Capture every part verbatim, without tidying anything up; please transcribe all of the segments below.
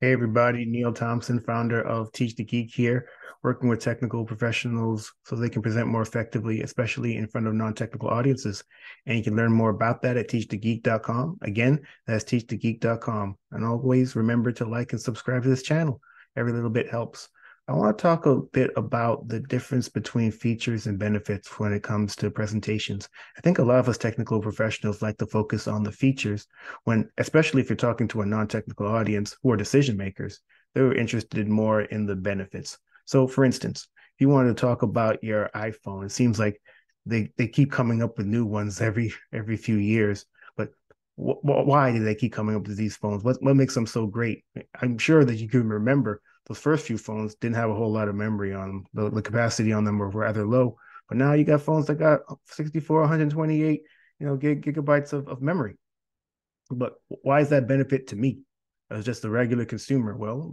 Hey everybody, Neil Thompson, founder of Teach the Geek here, working with technical professionals so they can present more effectively, especially in front of non-technical audiences. And you can learn more about that at teach the geek dot com. Again, that's teach the geek dot com. And always remember to like and subscribe to this channel. Every little bit helps. I want to talk a bit about the difference between features and benefits when it comes to presentations. I think a lot of us technical professionals like to focus on the features when, especially if you're talking to a non-technical audience who are decision makers, they were interested more in the benefits. So for instance, if you wanted to talk about your iPhone, it seems like they, they keep coming up with new ones every, every few years. Why do they keep coming up with these phones? What, what makes them so great? I'm sure that you can remember those first few phones didn't have a whole lot of memory on them. The, the capacity on them were rather low. But now you got phones that got sixty-four, one hundred twenty-eight, you know, gig, gigabytes of, of memory. But why is that benefit to me as just a regular consumer? Well,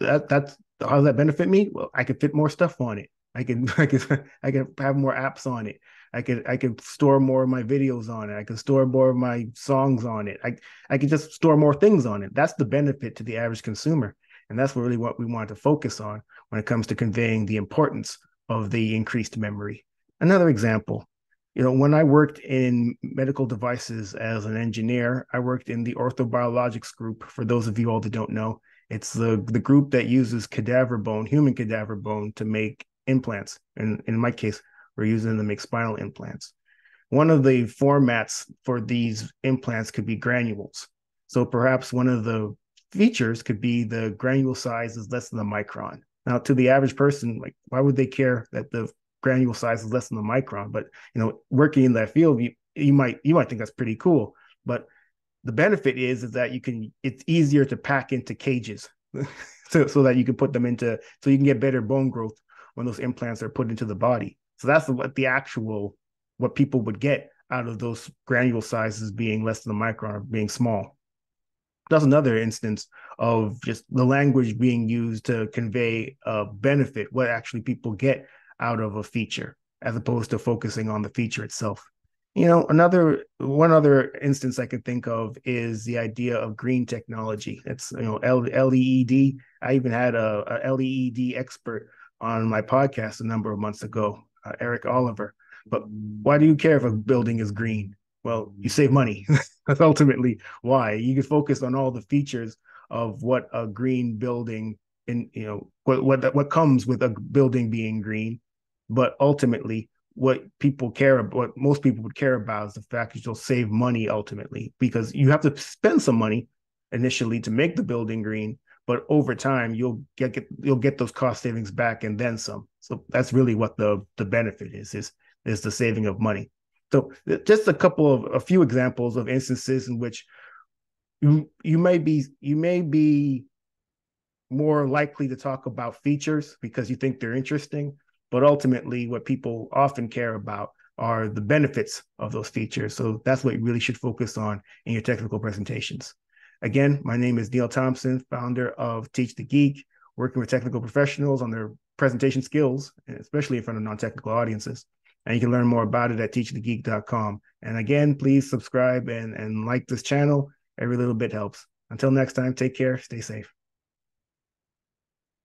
that that's how does that benefit me? Well, I could fit more stuff on it. I can I can I can have more apps on it. I could I could store more of my videos on it. I could store more of my songs on it. I I could just store more things on it. That's the benefit to the average consumer, and that's really what we want to focus on when it comes to conveying the importance of the increased memory. Another example, you know, when I worked in medical devices as an engineer, I worked in the orthobiologics group. For those of you all that don't know, it's the the group that uses cadaver bone, human cadaver bone, to make implants. And in my case, we're using them to make spinal implants. One of the formats for these implants could be granules. So perhaps one of the features could be the granule size is less than a micron. Now, to the average person, like, why would they care that the granule size is less than a micron? But, you know, working in that field, you, you might you might think that's pretty cool. But the benefit is, is that you can, it's easier to pack into cages so, so that you can put them into, so you can get better bone growth when those implants are put into the body. So that's what the actual, what people would get out of those granule sizes being less than a micron or being small. That's another instance of just the language being used to convey a benefit, what actually people get out of a feature, as opposed to focusing on the feature itself. You know, another, one other instance I can think of is the idea of green technology. It's, you know, L E E D. I even had a, a L E E D expert on my podcast a number of months ago, uh, Eric Oliver. But why do you care if a building is green? Well, you save money. That's ultimately why. You can focus on all the features of what a green building, and you know what what what comes with a building being green. But ultimately, what people care about, what most people would care about, is the fact that you'll save money ultimately, because you have to spend some money initially to make the building green. But over time, you'll get, get you'll get those cost savings back and then some. So that's really what the the benefit is is is the saving of money. So just a couple of a few examples of instances in which you you may be you may be more likely to talk about features because you think they're interesting, but ultimately what people often care about are the benefits of those features. So that's what you really should focus on in your technical presentations. Again, my name is Neil Thompson, founder of Teach the Geek, working with technical professionals on their presentation skills, especially in front of non-technical audiences. And you can learn more about it at teach the geek dot com. And again, please subscribe and, and like this channel. Every little bit helps. Until next time, take care, stay safe.